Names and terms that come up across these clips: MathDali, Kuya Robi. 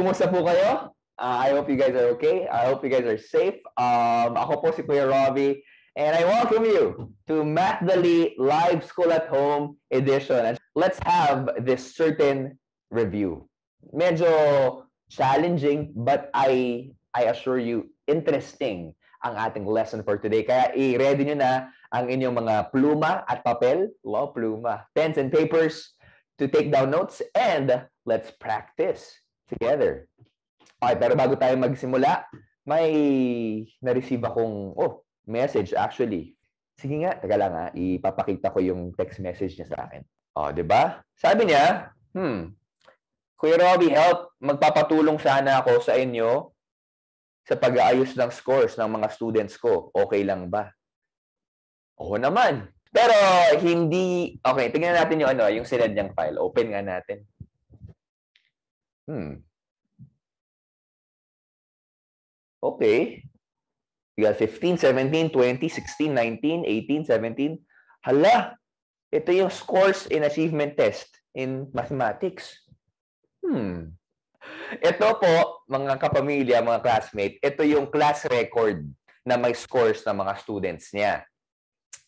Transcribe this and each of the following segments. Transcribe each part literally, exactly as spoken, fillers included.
Kumusta po kayo? Uh, I hope you guys are okay. I hope you guys are safe. Um, ako po si Kuya Robi, and I welcome you to MathDali Live School at Home Edition. Let's have this certain review. Medyo challenging, but I I assure you, interesting ang ating lesson for today. Kaya i-ready nyo na ang inyong mga pluma at papel. Lo, pluma. Pens and papers to take down notes, and let's practice together. Okay, pero bago tayo magsimula, may na-receive akong oh, message actually. Sige nga, taga lang ha, ipapakita ko yung text message niya sa akin. O, oh, diba? Sabi niya, hmm, Kuya Robi, help, magpapatulong sana ako sa inyo sa pag-aayos ng scores ng mga students ko. Okay lang ba? Oo naman. Pero hindi, okay, tingnan natin yung ano, yung sinad niyang file. Open nga natin. Hmm. Okay. We got fifteen, seventeen, twenty, sixteen, nineteen, eighteen, seventeen. Hala! Ito yung scores in achievement test in mathematics. Hmm. Ito po, mga kapamilya, mga classmate, ito yung class record na may scores ng mga students niya.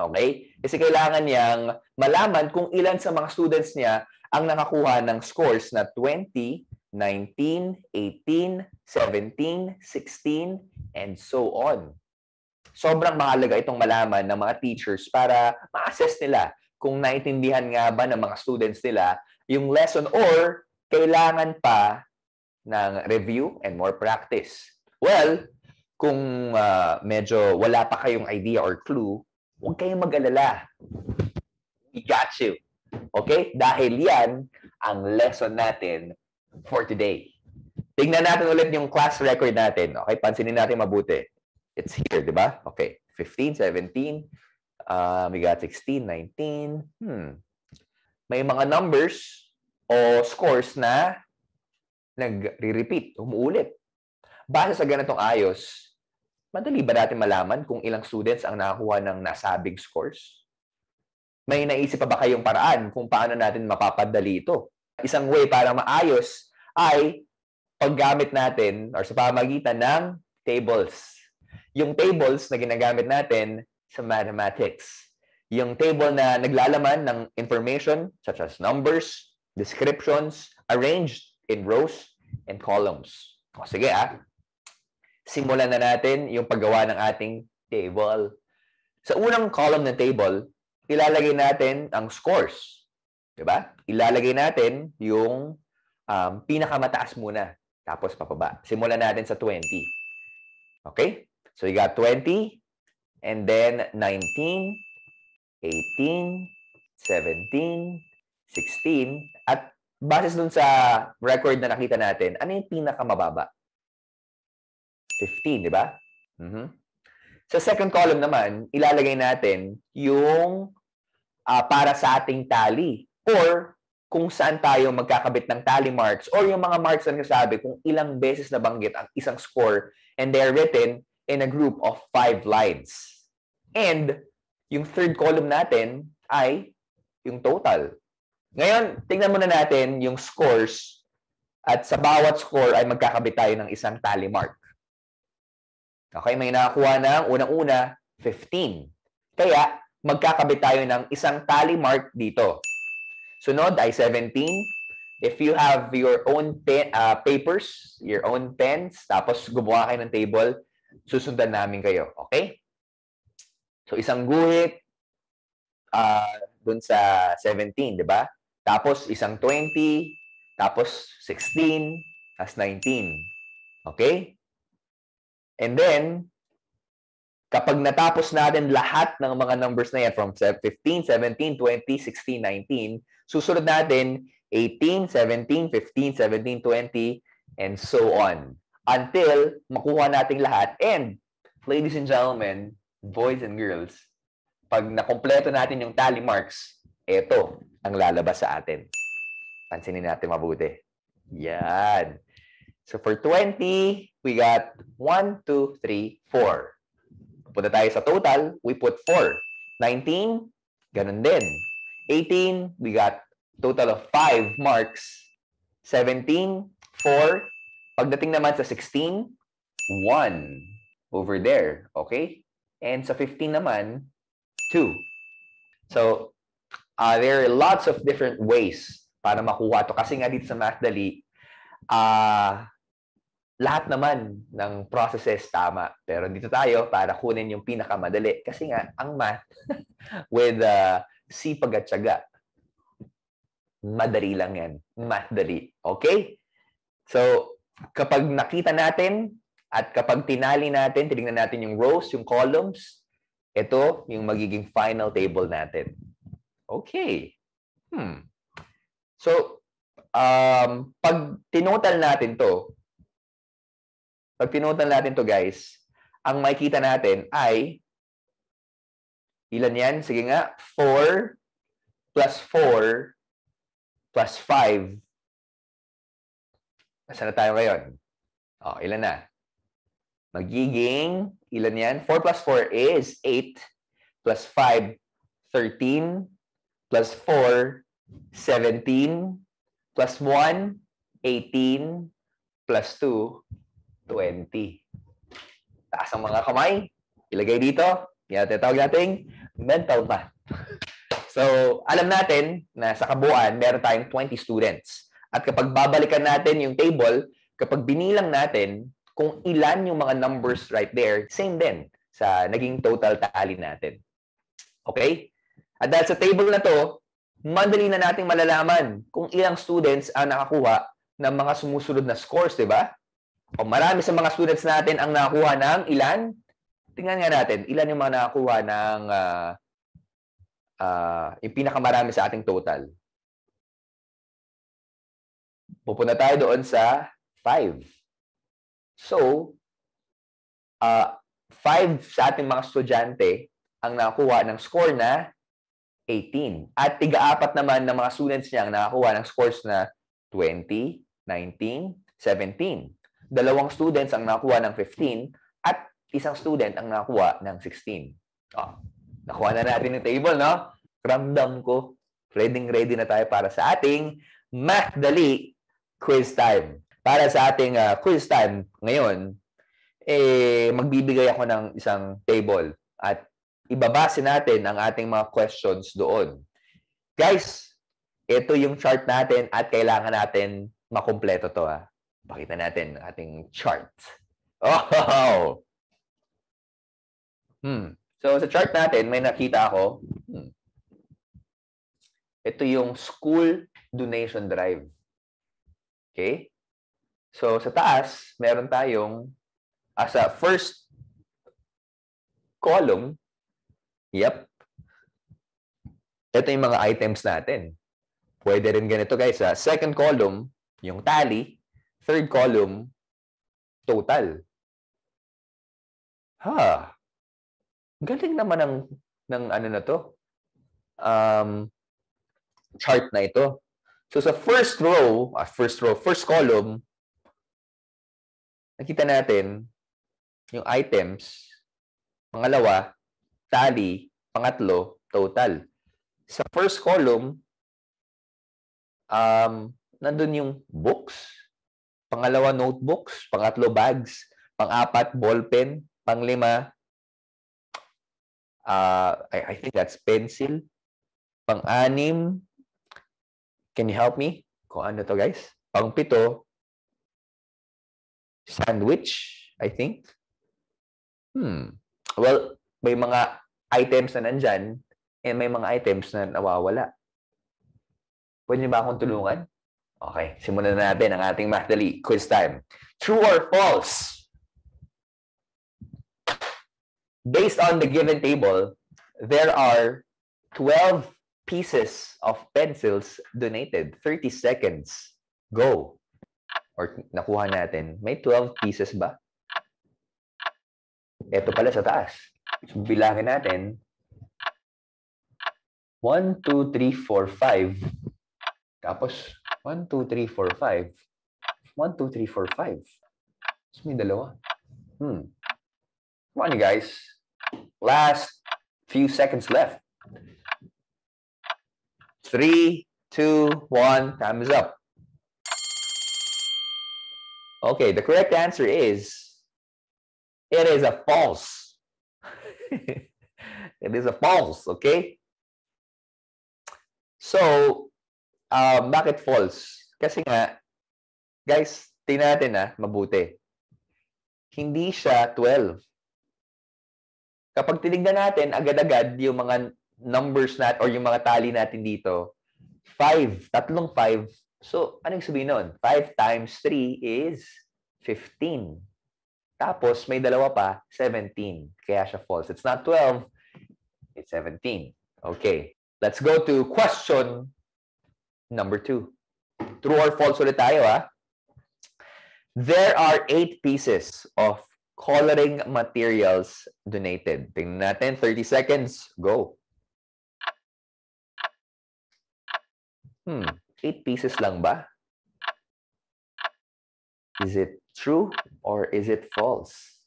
Okay? Kasi kailangan niyang malaman kung ilan sa mga students niya ang nakakuha ng scores na twenty, nineteen, eighteen, seventeen, sixteen, and so on. Sobrang mahalaga itong malaman ng mga teachers para ma-assess nila kung naintindihan nga ba ng mga students nila yung lesson or kailangan pa ng review and more practice. Well, kung uh, medyo wala pa kayong idea or clue, huwag kayong mag-alala. We got you. Okay? Dahil yan ang lesson natin for today. Tingnan natin ulit yung class record natin. Okay? Pansinin natin mabuti. It's here, di ba? Okay. fifteen, seventeen. Uh, we got sixteen, nineteen. Hmm. May mga numbers o scores na nag-re-repeat, umuulit. Base sa ganitong ayos, madali ba natin malaman kung ilang students ang nakakuha ng nasabing scores? May naisip pa ba kayong paraan kung paano natin mapapadali ito? Isang way para maayos ay paggamit natin or sa pamagitan ng tables. Yung tables na ginagamit natin sa mathematics. Yung table na naglalaman ng information such as numbers, descriptions, arranged in rows and columns. O sige ah, simulan na natin yung paggawa ng ating table. Sa unang column ng table, ilalagay natin ang scores. Diba? Ilalagay natin yung um, pinakamataas muna. Tapos papaba. Simulan natin sa twenty. Okay? So you got twenty. And then nineteen, eighteen, seventeen, sixteen. At basis dun sa record na nakita natin, ano yung pinakamababa? fifteen, diba? Mm-hmm. Sa second column naman, ilalagay natin yung uh, para sa ating tally. Or kung saan tayo magkakabit ng tally marks or yung mga marks na nasabi kung ilang beses nabanggit ang isang score and they are written in a group of five lines. And yung third column natin ay yung total. Ngayon, tingnan muna natin yung scores at sa bawat score ay magkakabit tayo ng isang tally mark. Okay, may nakakuha ng unang-una, fifteen. Kaya magkakabit tayo ng isang tally mark dito. Sunod ay seventeen. If you have your own pen, uh, papers, your own pens, tapos gumawa kayo ng table, susundan namin kayo. Okay? So, isang guhit uh, dun sa seventeen, di ba? Tapos, isang twenty. Tapos, sixteen. Tapos, nineteen. Okay? And then, kapag natapos natin lahat ng mga numbers na yan from fifteen, seventeen, twenty, sixteen, nineteen, susunod natin eighteen, seventeen, fifteen, seventeen, twenty, and so on. Until makuha natin lahat. And, ladies and gentlemen, boys and girls, pag nakompleto natin yung tally marks, eto ang lalabas sa atin. Pansinin natin mabuti. Yan. So, for twenty, we got one, two, three, four. Punta tayo sa total, we put four. nineteen, ganun din. eighteen, we got total of five marks. seventeen, four, Pagdating naman sa sixteen, one over there. Okay? And sa fifteen naman, two. So, uh, there are lots of different ways para makuha to. Kasi nga dito sa MathDali, uh, lahat naman ng processes tama. Pero dito tayo para kunin yung pinakamadali. Kasi nga, ang math with uh, sipag at tiyaga, madali lang yan. MathDali. Okay? So, kapag nakita natin at kapag tinali natin, tinignan natin yung rows, yung columns, ito yung magiging final table natin. Okay. Hmm. So, um, pag tinotal natin to, pag tinotal natin to guys, ang makikita natin ay, ilan yan? Sige nga, four plus four plus five. Saan na tayo ngayon? O, ilan na? Magiging, ilan yan? four plus four is eight plus five, thirteen plus four, seventeen plus one, eighteen plus two, twenty. Taas ang mga kamay. Ilagay dito. Yan ang tawag nating mental math. So, alam natin na sa kabuuan, meron tayong twenty students. At kapag babalikan natin yung table, kapag binilang natin kung ilan yung mga numbers right there, same din sa naging total tally natin. Okay? At dahil sa table na to, madali na nating malalaman kung ilang students ang nakakuha ng mga sumusunod na scores, di ba? O marami sa mga students natin ang nakakuha ng ilan? Tingnan nga natin, ilan yung mga nakakuha ng uh, Uh, yung pinakamarami sa ating total. Pupunta tayo doon sa five. So, uh, five sa ating mga estudyante ang nakakuha ng score na eighteen. At tiga-apat naman ng mga students niya ang nakakuha ng scores na twenty, nineteen, seventeen. Dalawang students ang nakakuha ng fifteen at isang student ang nakakuha ng sixteen. Oh. Nakuha na natin yung table, no? Ramdam ko, ready-ready na tayo para sa ating MathDali quiz time. Para sa ating uh, quiz time ngayon, eh, magbibigay ako ng isang table at ibabase natin ang ating mga questions doon. Guys, ito yung chart natin at kailangan natin makumpleto to, ha? Pakita natin ang ating chart. Oh! Hmm. So, sa chart natin, may nakita ako. Hmm. Ito yung school donation drive. Okay? So, sa taas, meron tayong, as a first column, yep, ito yung mga items natin. Pwede rin ganito, guys. Sa second column, yung tally. Third column, total. Ha! Galing naman ng ng ano na to. Um chart na ito. So sa first row, ah, first row, first column, nakita natin yung items, pangalawa, tally, pangatlo, total. Sa first column, um nandun yung books, pangalawa notebooks, pangatlo bags, pang-apat ballpen, panglima Uh, I, I think that's pencil. Pang-anim. Can you help me? Kung ano to, guys? Pang-pito. Sandwich, I think. Hmm. Well, may mga items na nandyan and may mga items na nawawala. Pwede niyo ba akong tulungan? Okay. Simulan na natin ang ating MathDali quiz time. True or false? Based on the given table, there are twelve pieces of pencils donated. thirty seconds. Go. Or nakuha natin. May twelve pieces ba? Ito pala sa taas. So, bilangin natin. one, two, three, four, five. Tapos, one, two, three, four, five. one, two, three, four, five. So, may dalawa. Hmm. Come on, you guys. Last few seconds left. Three, two, one, time is up. Okay, the correct answer is, it is a false. It is a false, okay? So, uh, bakit false? Kasi nga, guys, tingnan natin ah, mabuti. Hindi siya twelve. Kapag tinignan natin, agad-agad yung mga numbers natin or yung mga tally natin dito, five, tatlong five. So, anong sabihin nun? five times three is fifteen. Tapos, may dalawa pa, seventeen. Kaya siya false. It's not twelve. It's seventeen. Okay. Let's go to question number two. True or false ulit tayo, ha? There are eight pieces of coloring materials donated. Tingnan natin, thirty seconds. Go. Hmm. Eight pieces lang ba? Is it true or is it false?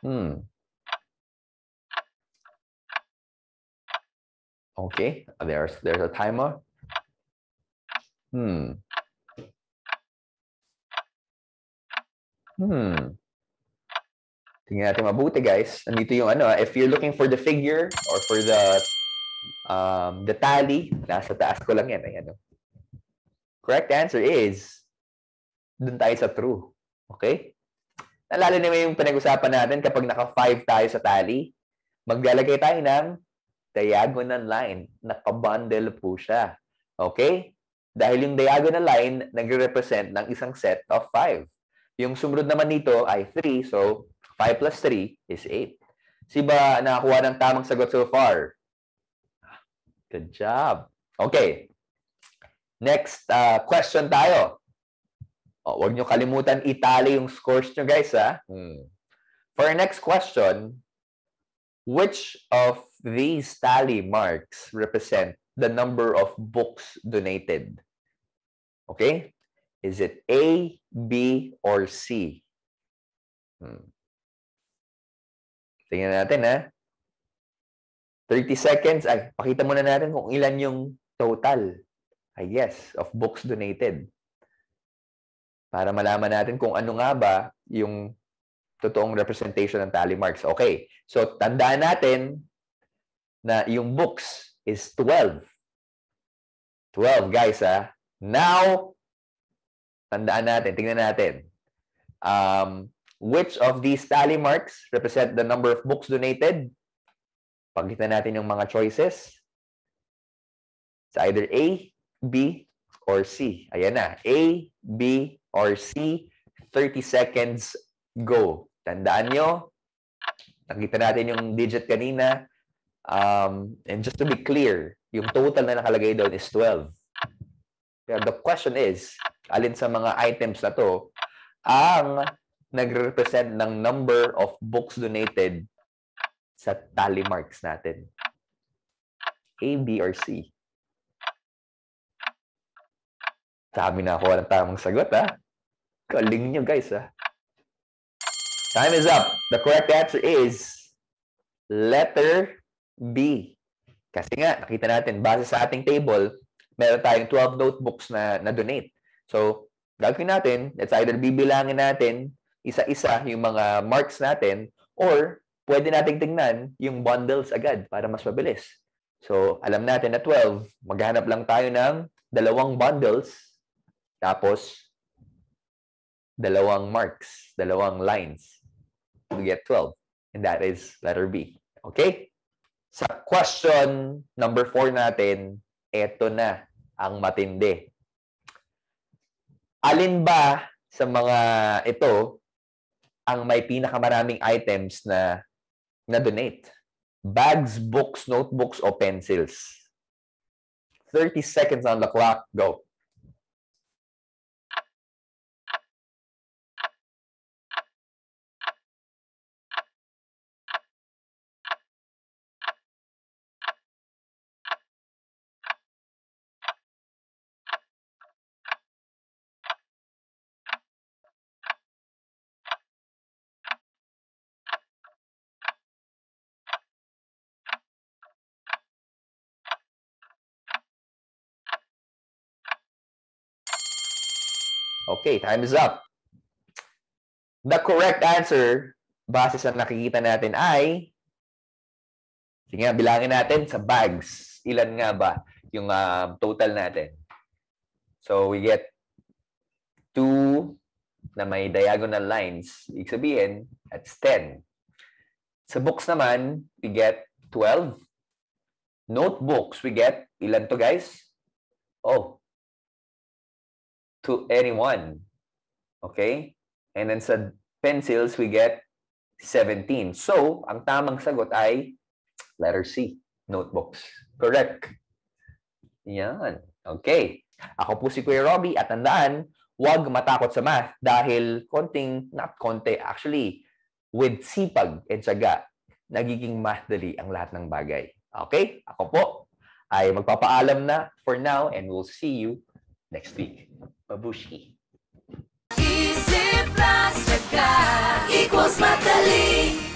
Hmm. Okay, there's there's a timer. Hmm. Hmm. Tingnan natin mabuti, guys. Nandito yung ano, if you're looking for the figure or for the um the tally, nasa taas ko lang yan, ayan. Correct answer is dun tayo sa true. Okay? Naalala niyo yung pinag-usapan natin kapag naka-five tayo sa tally, maglalagay tayo ng diagonal line. Nakabundle po siya. Okay? Dahil yung diagonal line nagre-represent ng isang set of five. Yung sumunod naman nito ay three. So, five plus three is eight. Si ba nakakuha ng tamang sagot so far? Good job. Okay. Next uh, question tayo. Oh, huwag nyo kalimutan itali yung scores nyo, guys. Ha? Hmm. For our next question, which of these tally marks represent the number of books donated? Okay? Is it A, B, or C? Hmm. Tingnan natin, ha? thirty seconds. Ay, pakita muna natin kung ilan yung total. Ay, yes, of books donated. Para malaman natin kung ano nga ba yung totoong representation ng tally marks. Okay. So, tandaan natin na yung books is twelve. twelve, guys, ha? Now, tandaan natin. Tingnan natin. Um, which of these tally marks represent the number of books donated? Pagkita natin yung mga choices. It's either A, B, or C. Ayan na. A, B, or C. thirty seconds. Go. Tandaan nyo. Nakita natin yung digit kanina. Um, and just to be clear, yung total na nakalagay doon is twelve. Pero the question is, alin sa mga items na to ang nagre-represent ng number of books donated sa tally marks natin? A, B, or C? Dami na ako ng tamang sagot, ha? Kaling nyo, guys, ha? Time is up. The correct answer is letter B. Kasi nga, nakita natin, base sa ating table, meron tayong twelve notebooks na na-donate. So, gagawin natin, it's either bibilangin natin isa-isa yung mga marks natin or pwede nating tingnan yung bundles agad para mas mabilis. So, alam natin na twelve, maghanap lang tayo ng dalawang bundles tapos dalawang marks, dalawang lines. We get twelve. And that is letter B. Okay? Sa question number four natin, eto na ang matindi. Alin ba sa mga ito ang may pinakamaraming items na na-donate? Bags, books, notebooks, o pencils? thirty seconds on the clock. Go. Okay, time is up. The correct answer, base sa nakikita natin ay, sige nga, bilangin natin sa bags. Ilan nga ba yung uh, total natin? So, we get two na may diagonal lines. Ibig sabihin, that's ten. Sa books naman, we get twelve. Notebooks, we get, ilan to guys? Oh, to anyone. Okay? And then sa pencils, we get seventeen. So, ang tamang sagot ay letter C, notebooks. Correct. Yan. Okay. Ako po si Kuya Robi at tandaan, huwag matakot sa math dahil konting, not konti, actually, with sipag at syaga, nagiging MathDali ang lahat ng bagay. Okay? Ako po ay magpapaalam na for now and we'll see you next week. Babushki! Isip plus syaga equals MathDali!